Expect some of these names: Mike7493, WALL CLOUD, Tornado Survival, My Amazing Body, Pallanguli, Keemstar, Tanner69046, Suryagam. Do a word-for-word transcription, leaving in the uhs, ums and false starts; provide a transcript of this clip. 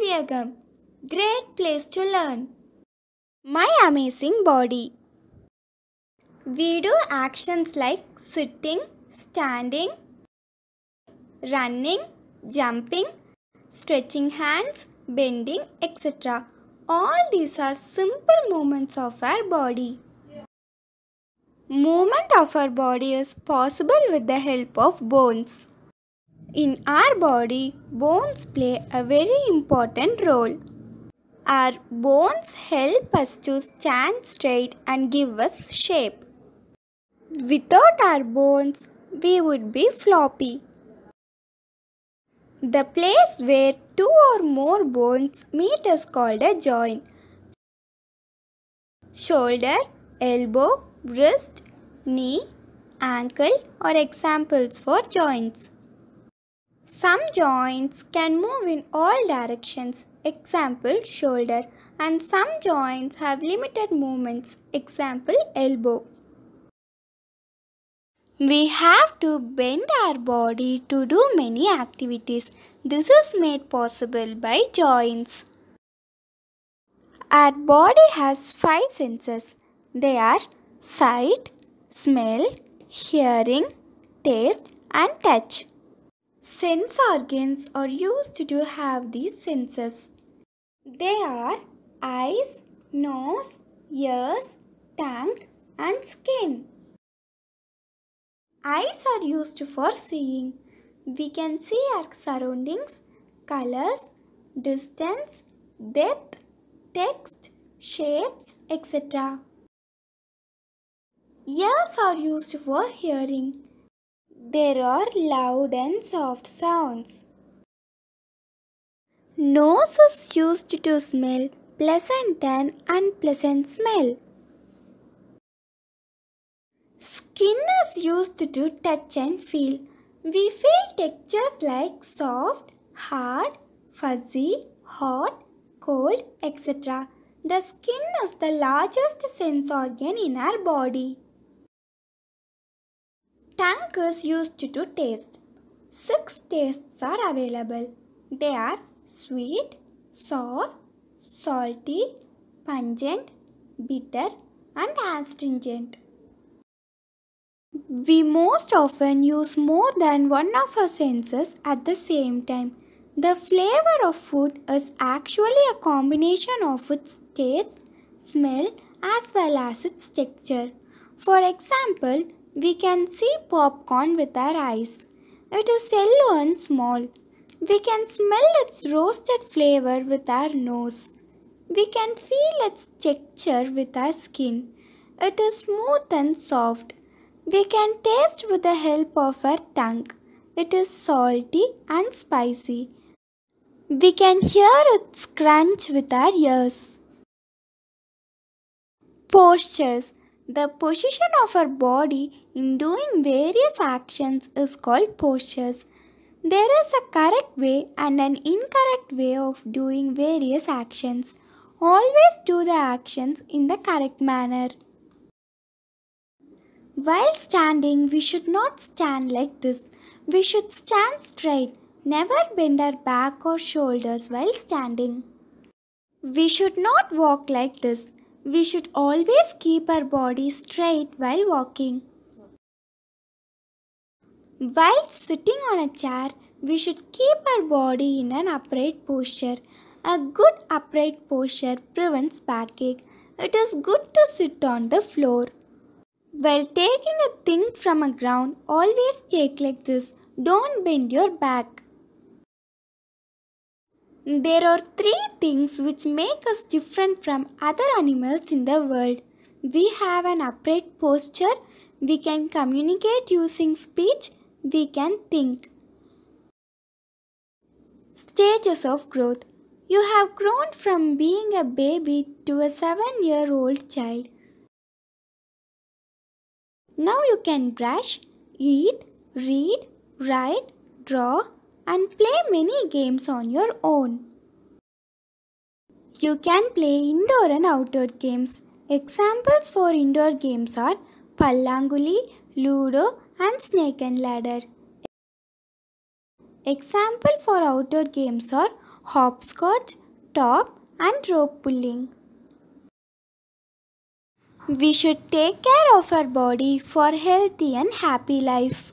Suryagam. Great place to learn. My Amazing Body. We do actions like sitting, standing, running, jumping, stretching hands, bending, et cetera. All these are simple movements of our body. Yeah. Movement of our body is possible with the help of bones. In our body, bones play a very important role. Our bones help us to stand straight and give us shape. Without our bones, we would be floppy. The place where two or more bones meet is called a joint. Shoulder, elbow, wrist, knee, ankle are examples for joints. Some joints can move in all directions, example shoulder, and some joints have limited movements, example elbow. We have to bend our body to do many activities. This is made possible by joints. Our body has five senses. They are sight, smell, hearing, taste, and touch. Sense organs are used to have these senses. They are eyes, nose, ears, tongue, and skin. Eyes are used for seeing. We can see our surroundings, colors, distance, depth, text, shapes, et cetera. Ears are used for hearing. There are loud and soft sounds. Nose is used to smell pleasant and unpleasant smell. Skin is used to touch and feel. We feel textures like soft, hard, fuzzy, hot, cold, et cetera. The skin is the largest sense organ in our body. Tongue is used to taste. Six tastes are available. They are sweet, sour, salty, pungent, bitter, and astringent. We most often use more than one of our senses at the same time. The flavor of food is actually a combination of its taste, smell, as well as its texture. For example, we can see popcorn with our eyes. It is yellow and small. We can smell its roasted flavor with our nose. We can feel its texture with our skin. It is smooth and soft. We can taste with the help of our tongue. It is salty and spicy. We can hear its crunch with our ears. Postures. The position of our body in doing various actions is called postures. There is a correct way and an incorrect way of doing various actions. Always do the actions in the correct manner. While standing, we should not stand like this. We should stand straight. Never bend our back or shoulders while standing. We should not walk like this. We should always keep our body straight while walking. While sitting on a chair, we should keep our body in an upright posture. A good upright posture prevents backache. It is good to sit on the floor. While taking a thing from a ground, always take like this. Don't bend your back. There are three things which make us different from other animals in the world. We have an upright posture, we can communicate using speech, we can think. Stages of growth. You have grown from being a baby to a seven-year-old child. Now you can brush, eat, read, write, draw, and play many games on your own. You can play indoor and outdoor games. Examples for indoor games are Pallanguli, Ludo, and Snake and Ladder. Example for outdoor games are hopscotch, top and rope pulling. We should take care of our body for healthy and happy life.